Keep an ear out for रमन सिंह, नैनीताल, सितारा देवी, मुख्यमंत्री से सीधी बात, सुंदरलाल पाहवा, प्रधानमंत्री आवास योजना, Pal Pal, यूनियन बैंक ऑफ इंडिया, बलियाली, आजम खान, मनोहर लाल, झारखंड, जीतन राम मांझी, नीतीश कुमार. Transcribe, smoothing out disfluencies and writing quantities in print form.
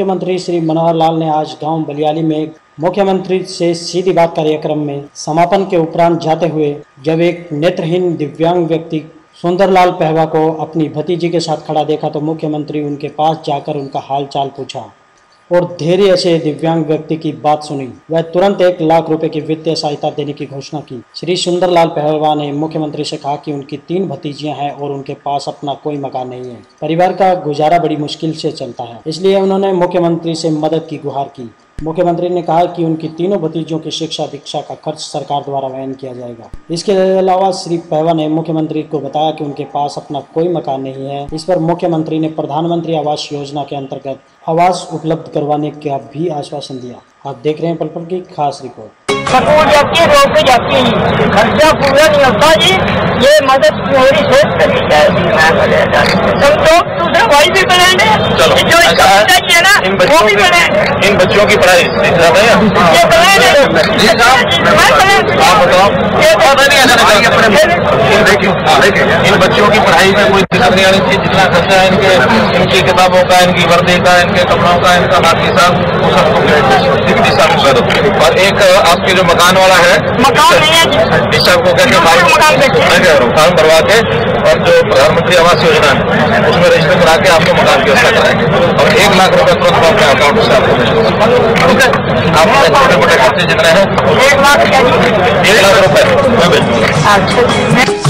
मुख्यमंत्री श्री मनोहर लाल ने आज गांव बलियाली में मुख्यमंत्री से सीधी बात कार्यक्रम में समापन के उपरांत जाते हुए जब एक नेत्रहीन दिव्यांग व्यक्ति सुंदरलाल पाहवा को अपनी भतीजी के साथ खड़ा देखा तो मुख्यमंत्री उनके पास जाकर उनका हालचाल पूछा और धैर्य से दिव्यांग व्यक्ति की बात सुनी। वह तुरंत 1 लाख रुपए की वित्तीय सहायता देने की घोषणा की। श्री सुंदरलाल पाहवा ने मुख्यमंत्री से कहा कि उनकी 3 भतीजियां हैं और उनके पास अपना कोई मकान नहीं है। परिवार का गुजारा बड़ी मुश्किल से चलता है, इसलिए उन्होंने मुख्यमंत्री से मदद की गुहार की। मुख्यमंत्री ने कहा कि उनकी 3 भतीजियों की शिक्षा दीक्षा का खर्च सरकार द्वारा वहन किया जाएगा। इसके अलावा श्री पाहवा ने मुख्यमंत्री को बताया कि उनके पास अपना कोई मकान नहीं है। इस पर मुख्यमंत्री ने प्रधानमंत्री आवास योजना के अंतर्गत आवास उपलब्ध करवाने का भी आश्वासन दिया। आप देख रहे हैं पल-पल की खास रिपोर्ट। ये मदद मेरी सोच कर इन बच्चों की पढ़ाई इन बच्चों की पढ़ाई में कोई दिक्कत नहीं आनी चाहिए। जितना खर्चा है इनकी किताबों का, इनकी वर्दी का, इनके कपड़ों का, इनका बाकी सब वो सबको। और एक आपके जो मकान वाला है इस सबको कहते हैं फॉर्म भरवा के और जो प्रधानमंत्री आवास योजना है उसमें रजिस्टर करा के आपको मकान की व्यवस्था कराएंगे और 1 लाख रुपए तुरंत आपके अकाउंट से आपको जितने हैं 1 लाख रुपए मैं भेजूंगा।